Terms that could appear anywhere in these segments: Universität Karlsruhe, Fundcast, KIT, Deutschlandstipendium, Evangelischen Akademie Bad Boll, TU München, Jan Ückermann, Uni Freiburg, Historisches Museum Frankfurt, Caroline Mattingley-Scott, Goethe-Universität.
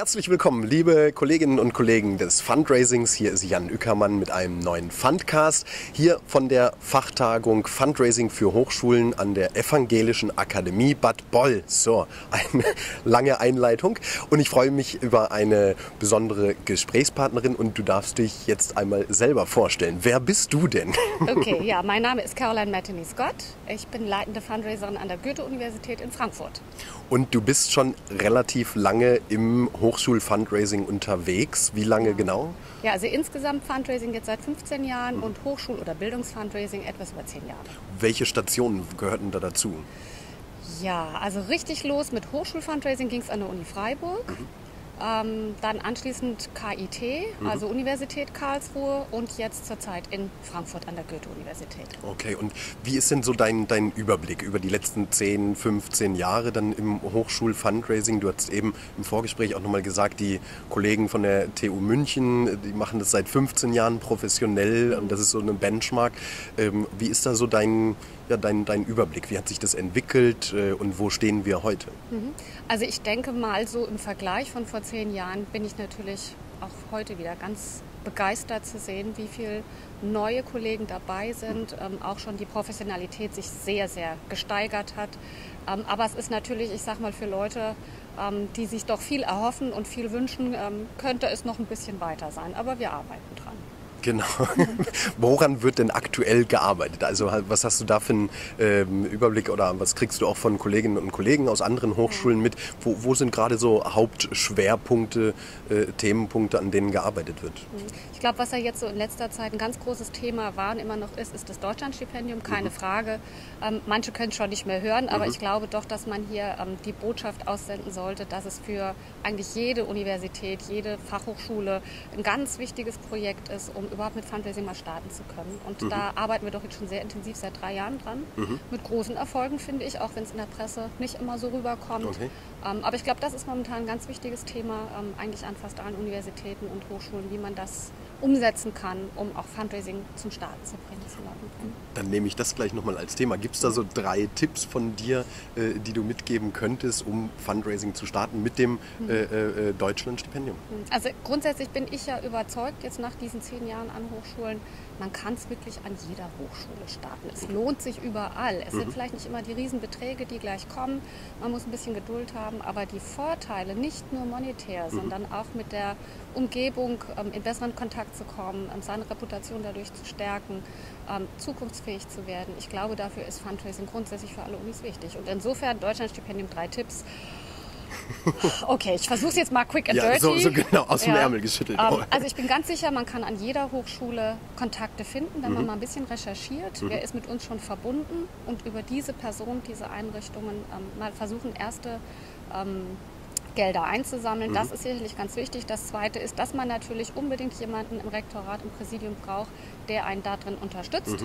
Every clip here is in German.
Herzlich willkommen, liebe Kolleginnen und Kollegen des Fundraisings. Hier ist Jan Ückermann mit einem neuen Fundcast. Hier von der Fachtagung Fundraising für Hochschulen an der Evangelischen Akademie Bad Boll. So, eine lange Einleitung. Und ich freue mich über eine besondere Gesprächspartnerin. Und du darfst dich jetzt einmal selber vorstellen. Wer bist du denn? Okay, ja, mein Name ist Caroline Mattingley-Scott. Ich bin leitende Fundraiserin an der Goethe-Universität in Frankfurt. Und du bist schon relativ lange im Hochschul-Fundraising unterwegs. Wie lange genau? Ja, also insgesamt Fundraising jetzt seit 15 Jahren und Hochschul- oder Bildungsfundraising etwas über 10 Jahre. Welche Stationen gehörten da dazu? Ja, also richtig los mit Hochschul-Fundraising ging es an der Uni Freiburg. Dann anschließend KIT, also Universität Karlsruhe, und jetzt zurzeit in Frankfurt an der Goethe-Universität. Okay, und wie ist denn so dein Überblick über die letzten 10, 15 Jahre dann im Hochschul-Fundraising? Du hast eben im Vorgespräch auch nochmal gesagt, die Kollegen von der TU München, die machen das seit 15 Jahren professionell, und das ist so ein Benchmark. Wie ist da so dein Überblick? Wie hat sich das entwickelt und wo stehen wir heute? Also ich denke mal so im Vergleich von vor 10 Jahren bin ich natürlich auch heute wieder ganz begeistert zu sehen, wie viele neue Kollegen dabei sind, auch schon die Professionalität sich sehr, sehr gesteigert hat. Aber es ist natürlich, ich sag mal, für Leute, die sich doch viel erhoffen und viel wünschen, könnte es noch ein bisschen weiter sein, aber wir arbeiten dran. Genau. Woran wird denn aktuell gearbeitet? Also was hast du da für einen Überblick oder was kriegst du auch von Kolleginnen und Kollegen aus anderen Hochschulen mit? Wo sind gerade so Hauptschwerpunkte, Themenpunkte, an denen gearbeitet wird? Ich glaube, was ja jetzt so in letzter Zeit ein ganz großes Thema war und immer noch ist, ist das Deutschlandstipendium, keine Frage. Manche können es schon nicht mehr hören, aber ich glaube doch, dass man hier die Botschaft aussenden sollte, dass es für eigentlich jede Universität, jede Fachhochschule ein ganz wichtiges Projekt ist, um überhaupt mit Fundraising mal starten zu können. Und da arbeiten wir doch jetzt schon sehr intensiv seit 3 Jahren dran. Mit großen Erfolgen, finde ich, auch wenn es in der Presse nicht immer so rüberkommt. Okay. Aber ich glaube, das ist momentan ein ganz wichtiges Thema, eigentlich an fast allen Universitäten und Hochschulen, wie man das umsetzen kann, um auch Fundraising zum Starten zu bringen. Dann nehme ich das gleich nochmal als Thema. Gibt es da so 3 Tipps von dir, die du mitgeben könntest, um Fundraising zu starten mit dem Deutschlandstipendium? Also grundsätzlich bin ich ja überzeugt, jetzt nach diesen 10 Jahren an Hochschulen, man kann es wirklich an jeder Hochschule starten. Es lohnt sich überall. Es sind vielleicht nicht immer die Riesenbeträge, die gleich kommen. Man muss ein bisschen Geduld haben, aber die Vorteile, nicht nur monetär, sondern auch mit der Umgebung in besseren Kontakt zu kommen, seine Reputation dadurch zu stärken, zukunftsfähig zu werden. Ich glaube, dafür ist Fundraising grundsätzlich für alle Unis wichtig. Und insofern Deutschlandstipendium 3 Tipps. Okay, ich versuche es jetzt mal quick and dirty. So genau, aus dem Ärmel geschüttelt. Also ich bin ganz sicher, man kann an jeder Hochschule Kontakte finden, wenn man mal ein bisschen recherchiert. Wer ist mit uns schon verbunden? Und über diese Person, diese Einrichtungen mal versuchen, erste Gelder einzusammeln. Das ist sicherlich ganz wichtig. Das Zweite ist, dass man natürlich unbedingt jemanden im Rektorat, im Präsidium braucht, der einen da drin unterstützt.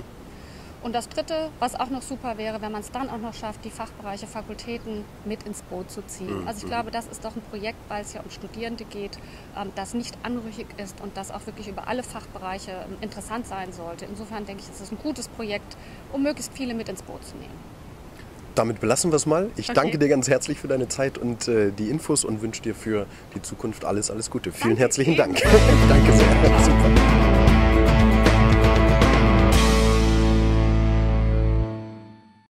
Und das Dritte, was auch noch super wäre, wenn man es dann auch noch schafft, die Fachbereiche, Fakultäten mit ins Boot zu ziehen. Also ich glaube, das ist doch ein Projekt, weil es ja um Studierende geht, das nicht anrüchig ist und das auch wirklich über alle Fachbereiche interessant sein sollte. Insofern denke ich, es ist ein gutes Projekt, um möglichst viele mit ins Boot zu nehmen. Damit belassen wir es mal. Ich danke dir ganz herzlich für deine Zeit und die Infos und wünsche dir für die Zukunft alles Gute. Vielen herzlichen Dank. Danke sehr. Super.